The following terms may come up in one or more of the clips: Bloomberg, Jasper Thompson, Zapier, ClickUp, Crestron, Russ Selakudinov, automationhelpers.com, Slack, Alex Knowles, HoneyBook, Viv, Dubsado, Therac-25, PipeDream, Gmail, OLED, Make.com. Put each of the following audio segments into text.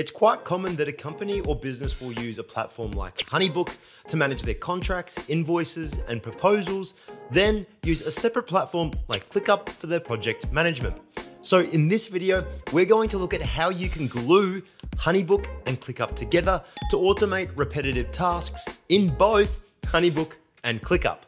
It's quite common that a company or business will use a platform like HoneyBook to manage their contracts, invoices, and proposals, then use a separate platform like ClickUp for their project management. So in this video, we're going to look at how you can glue HoneyBook and ClickUp together to automate repetitive tasks in both HoneyBook and ClickUp.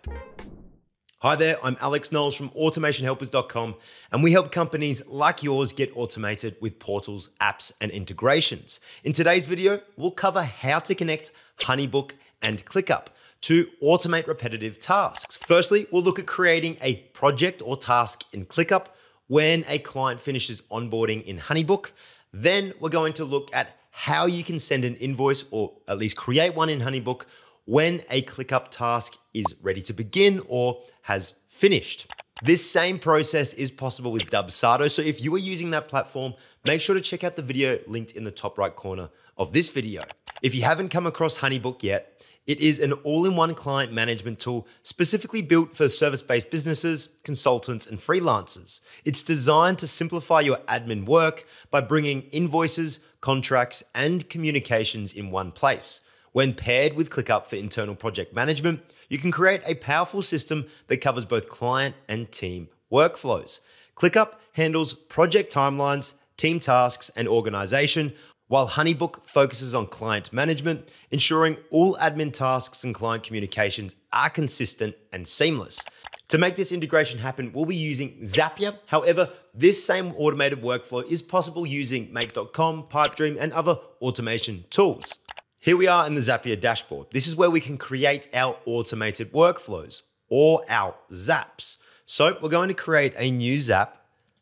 Hi there, I'm Alex Knowles from automationhelpers.com, and we help companies like yours get automated with portals, apps, and integrations. In today's video, we'll cover how to connect HoneyBook and ClickUp to automate repetitive tasks. Firstly, we'll look at creating a project or task in ClickUp when a client finishes onboarding in HoneyBook. Then we're going to look at how you can send an invoice or at least create one in HoneyBook when a ClickUp task is ready to begin or has finished. This same process is possible with Dubsado. So if you are using that platform, make sure to check out the video linked in the top right corner of this video. If you haven't come across HoneyBook yet, it is an all-in-one client management tool specifically built for service-based businesses, consultants, and freelancers. It's designed to simplify your admin work by bringing invoices, contracts, and communications in one place. When paired with ClickUp for internal project management, you can create a powerful system that covers both client and team workflows. ClickUp handles project timelines, team tasks, and organization, while HoneyBook focuses on client management, ensuring all admin tasks and client communications are consistent and seamless. To make this integration happen, we'll be using Zapier. However, this same automated workflow is possible using Make.com, PipeDream, and other automation tools. Here we are in the Zapier dashboard. This is where we can create our automated workflows or our Zaps. So we're going to create a new Zap.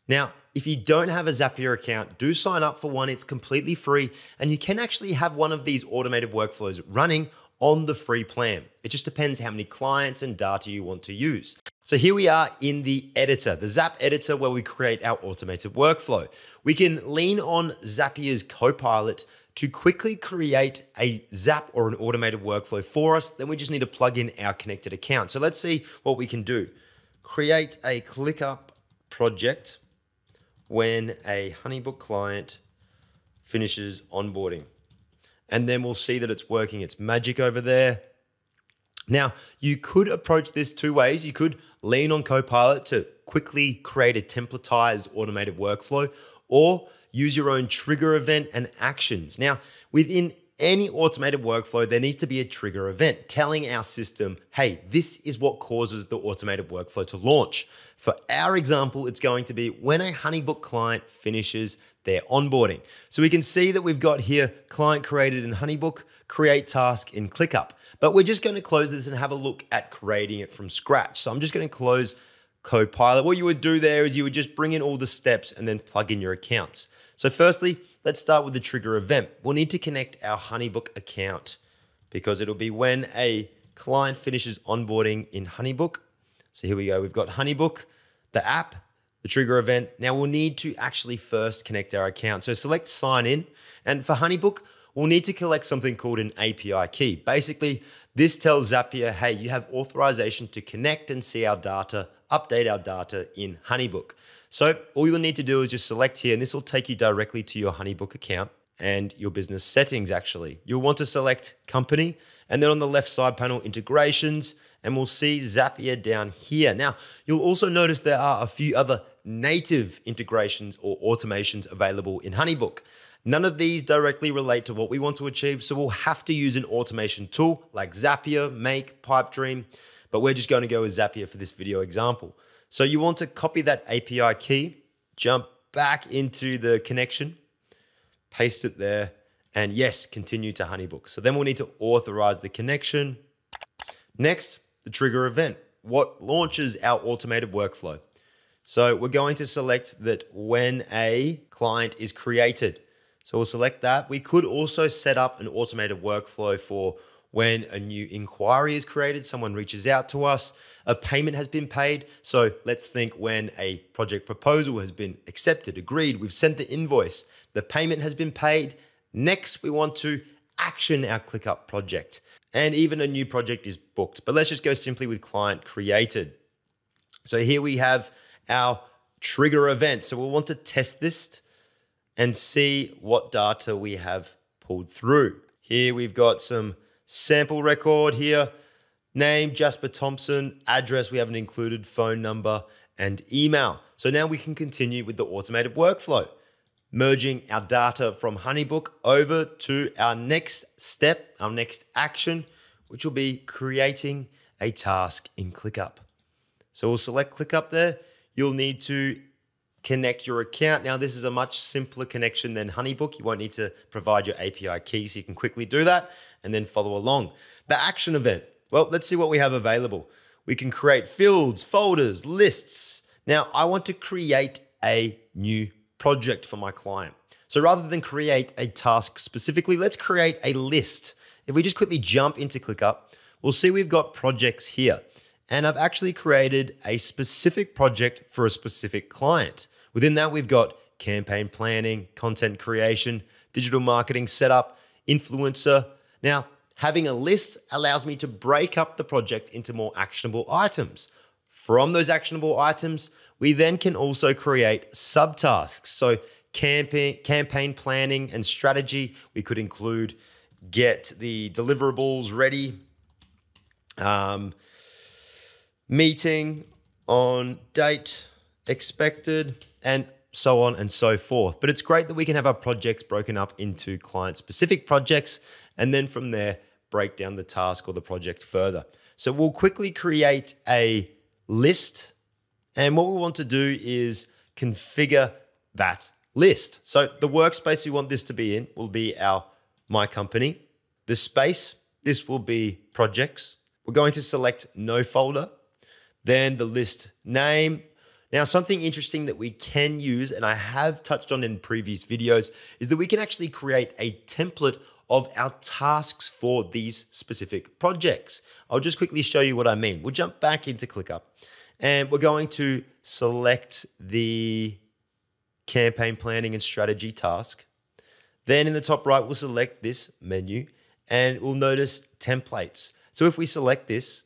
Now, if you don't have a Zapier account, do sign up for one. It's completely free, and you can actually have one of these automated workflows running on the free plan. It just depends how many clients and data you want to use. So here we are in the editor, the Zap editor, where we create our automated workflow. We can lean on Zapier's Copilot to quickly create a Zap or an automated workflow for us. Then we just need to plug in our connected account. So let's see what we can do. Create a ClickUp project when a HoneyBook client finishes onboarding. And then we'll see that it's working its magic over there. Now, you could approach this two ways. You could lean on Copilot to quickly create a templatized automated workflow, or use your own trigger event and actions. Now, within any automated workflow, there needs to be a trigger event telling our system, hey, this is what causes the automated workflow to launch. For our example, it's going to be when a HoneyBook client finishes their onboarding. So we can see that we've got here client created in HoneyBook, create task in ClickUp. But we're just going to close this and have a look at creating it from scratch. So I'm just going to close Copilot. What you would do there is you would just bring in all the steps and then plug in your accounts. So firstly, let's start with the trigger event. We'll need to connect our HoneyBook account because it'll be when a client finishes onboarding in HoneyBook. So here we go. We've got HoneyBook, the app, the trigger event. Now we'll need to actually first connect our account. So select sign in. And for HoneyBook, we'll need to collect something called an API key. Basically, this tells Zapier, hey, you have authorization to connect and see our data, update our data in HoneyBook. So all you'll need to do is just select here, and this will take you directly to your HoneyBook account and your business settings, actually. You'll want to select company, and then on the left side panel, integrations, and we'll see Zapier down here. Now, you'll also notice there are a few other native integrations or automations available in HoneyBook. None of these directly relate to what we want to achieve, so we'll have to use an automation tool like Zapier, Make, PipeDream, but we're just going to go with Zapier for this video example. So you want to copy that API key, jump back into the connection, paste it there, and yes, continue to HoneyBook. So then we'll need to authorize the connection. Next, the trigger event. What launches our automated workflow? So we're going to select that when a client is created. So we'll select that. We could also set up an automated workflow for when a new inquiry is created, someone reaches out to us, a payment has been paid. So let's think when a project proposal has been accepted, agreed, we've sent the invoice, the payment has been paid. Next, we want to action our ClickUp project, and even a new project is booked. But let's just go simply with client created. So here we have our trigger event. So we'll want to test this and see what data we have pulled through. Here we've got some sample record here, name, Jasper Thompson, address we haven't included, phone number, and email. So now we can continue with the automated workflow, merging our data from HoneyBook over to our next step, our next action, which will be creating a task in ClickUp. So we'll select ClickUp there. You'll need to connect your account. Now, this is a much simpler connection than HoneyBook. You won't need to provide your API key, so you can quickly do that and then follow along. The action event. Well, let's see what we have available. We can create fields, folders, lists. Now, I want to create a new project for my client. So rather than create a task specifically, let's create a list. If we just quickly jump into ClickUp, we'll see we've got projects here. And I've actually created a specific project for a specific client. Within that, we've got campaign planning, content creation, digital marketing setup, influencer. Now, having a list allows me to break up the project into more actionable items. From those actionable items, we then can also create subtasks. So campaign planning and strategy, we could include get the deliverables ready, meeting on date expected, and so on and so forth. But it's great that we can have our projects broken up into client-specific projects, and then from there, break down the task or the project further. So we'll quickly create a list, and what we want to do is configure that list. So the workspace we want this to be in will be our My Company. The space, this will be Projects. We're going to select No Folder. Then the list name. Now, something interesting that we can use, and I have touched on in previous videos, is that we can actually create a template of our tasks for these specific projects. I'll just quickly show you what I mean. We'll jump back into ClickUp, and we're going to select the campaign planning and strategy task. Then in the top right, we'll select this menu, and we'll notice templates. So if we select this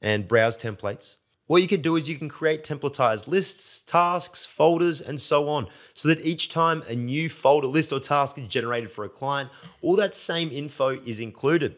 and browse templates, what you can do is you can create templatized lists, tasks, folders, and so on, so that each time a new folder, list, or task is generated for a client, all that same info is included.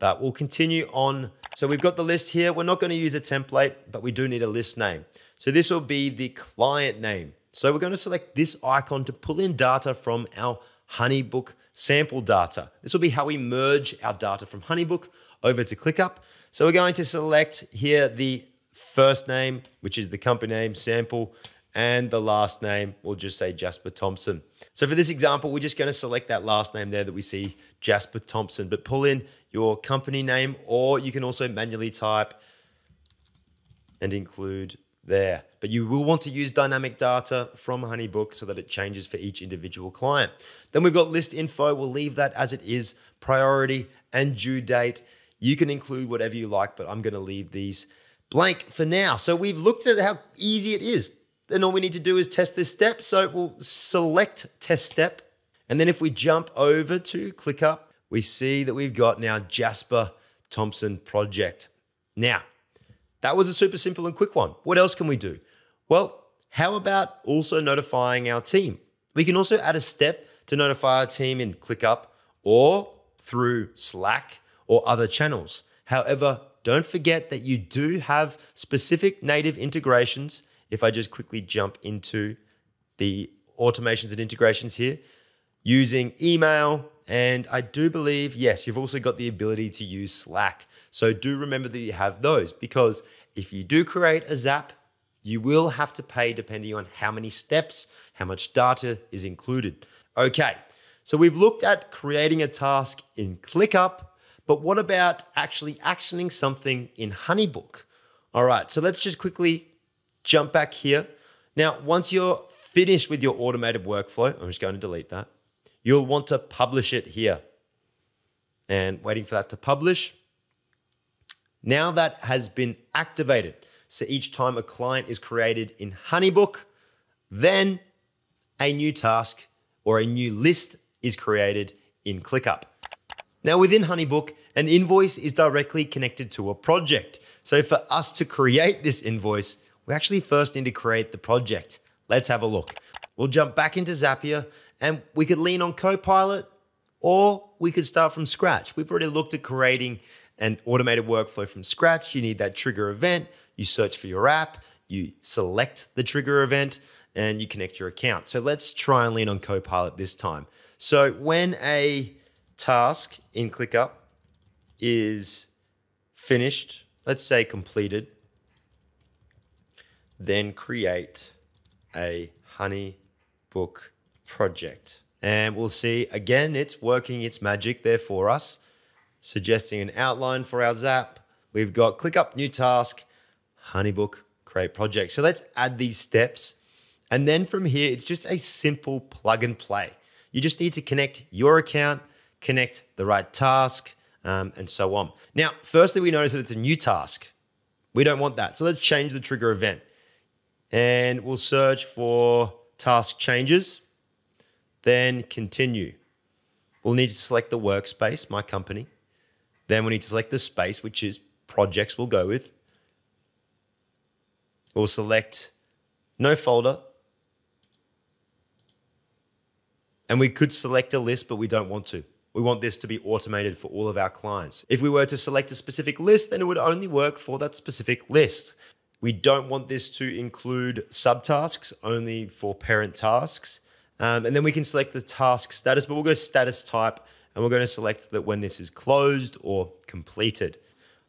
But we'll continue on. So we've got the list here. We're not going to use a template, but we do need a list name. So this will be the client name. So we're going to select this icon to pull in data from our HoneyBook sample data. This will be how we merge our data from HoneyBook over to ClickUp. So we're going to select here the first name, which is the company name, sample, and the last name, we'll just say Jasper Thompson. So for this example, we're just going to select that last name there that we see, Jasper Thompson, but pull in your company name, or you can also manually type and include there. But you will want to use dynamic data from HoneyBook so that it changes for each individual client. Then we've got list info. We'll leave that as it is, priority and due date. You can include whatever you like, but I'm going to leave these blank for now. So we've looked at how easy it is. Then all we need to do is test this step. So we'll select test step. And then if we jump over to ClickUp, we see that we've got now Jasper Thompson project. Now, that was a super simple and quick one. What else can we do? Well, how about also notifying our team? We can also add a step to notify our team in ClickUp or through Slack or other channels. However, don't forget that you do have specific native integrations. If I just quickly jump into the automations and integrations here, using email, and I do believe, yes, you've also got the ability to use Slack. So do remember that you have those, because if you do create a Zap, you will have to pay depending on how many steps, how much data is included. Okay, so we've looked at creating a task in ClickUp, but what about actually actioning something in HoneyBook? All right, so let's just quickly jump back here. Now, once you're finished with your automated workflow, I'm just going to delete that. You'll want to publish it here. And waiting for that to publish. Now that has been activated. So each time a client is created in HoneyBook, then a new task or a new list is created in ClickUp. Now, within HoneyBook, an invoice is directly connected to a project. So for us to create this invoice, we actually first need to create the project. Let's have a look. We'll jump back into Zapier And we could lean on Copilot, or we could start from scratch. We've already looked at creating an automated workflow from scratch. You need that trigger event. You search for your app, you select the trigger event, and you connect your account. So let's try and lean on Copilot this time. So when a task in ClickUp is finished, let's say completed, then create a HoneyBook project. And we'll see, again, it's working its magic there for us, suggesting an outline for our Zap. We've got ClickUp, new task, HoneyBook, create project. So let's add these steps. And then from here, it's just a simple plug and play. You just need to connect your account, connect the right task, and so on. Now, firstly, we notice that it's a new task. We don't want that. So let's change the trigger event. And we'll search for task changes, then continue. We'll need to select the workspace, my company. Then we need to select the space, which is projects we'll go with. We'll select no folder. And we could select a list, but we don't want to. We want this to be automated for all of our clients. If we were to select a specific list, then it would only work for that specific list. We don't want this to include subtasks, only for parent tasks. And then we can select the task status, but we'll go status type, and we're going to select that when this is closed or completed.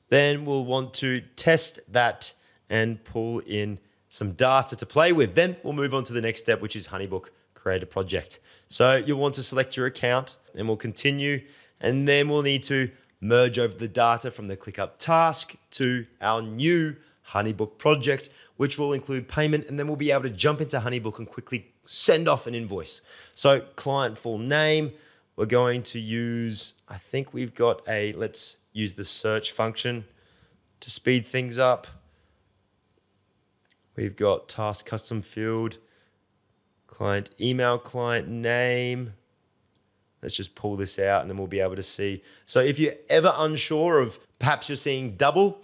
Then we'll want to test that and pull in some data to play with. Then we'll move on to the next step, which is HoneyBook, create a project. So you'll want to select your account, and we'll continue. And then we'll need to merge over the data from the ClickUp task to our new HoneyBook project, which will include payment. And then we'll be able to jump into HoneyBook and quickly send off an invoice. So client full name, we're going to use, I think we've got a, let's use the search function to speed things up. We've got task custom field, client email, client name. Let's just pull this out and then we'll be able to see. So if you're ever unsure of perhaps you're seeing double,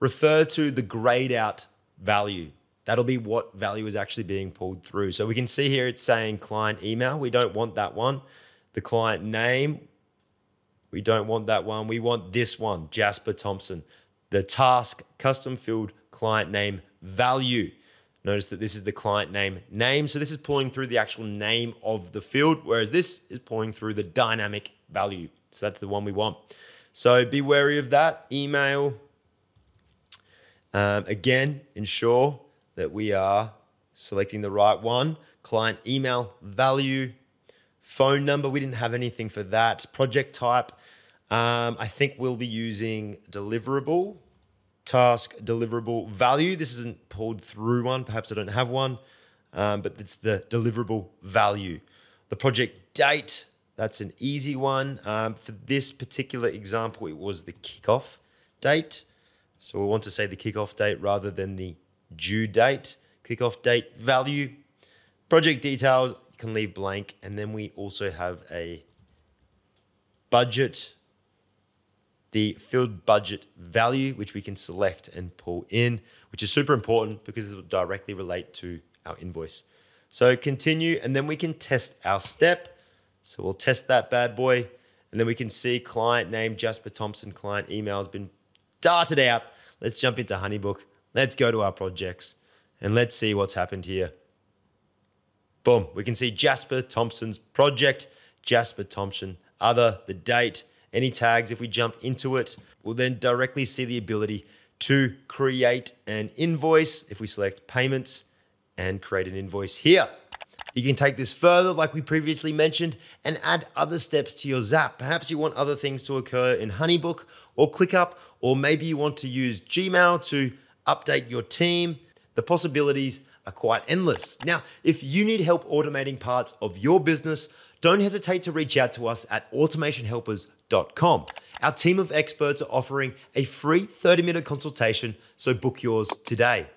refer to the grayed out value. That'll be what value is actually being pulled through. So we can see here it's saying client email. We don't want that one. The client name, we don't want that one. We want this one, Jasper Thompson. The task custom field client name value. Notice that this is the client name. So this is pulling through the actual name of the field, whereas this is pulling through the dynamic value. So that's the one we want. So be wary of that. Email. Again, ensure that we are selecting the right one. Client email value. Phone number. We didn't have anything for that. Project type. I think we'll be using deliverable. Task deliverable value. This isn't pulled through one. Perhaps I don't have one, but it's the deliverable value. The project date, that's an easy one. For this particular example, it was the kickoff date. So we want to say the kickoff date rather than the due date. Kickoff date value. Project details, you can leave blank. And then we also have a budget. The field budget value, which we can select and pull in, which is super important because this will directly relate to our invoice. So continue, and then we can test our step. So we'll test that bad boy. And then we can see client name, Jasper Thompson, client email has been darted out. Let's jump into HoneyBook. Let's go to our projects and let's see what's happened here. Boom, we can see Jasper Thompson's project, Jasper Thompson, other, the date, any tags. If we jump into it, we'll then directly see the ability to create an invoice. If we select payments and create an invoice here, you can take this further like we previously mentioned and add other steps to your Zap. Perhaps you want other things to occur in HoneyBook or ClickUp, or maybe you want to use Gmail to update your team. The possibilities are quite endless. Now, if you need help automating parts of your business, don't hesitate to reach out to us at automationhelpers.com. Our team of experts are offering a free 30-minute consultation, so book yours today.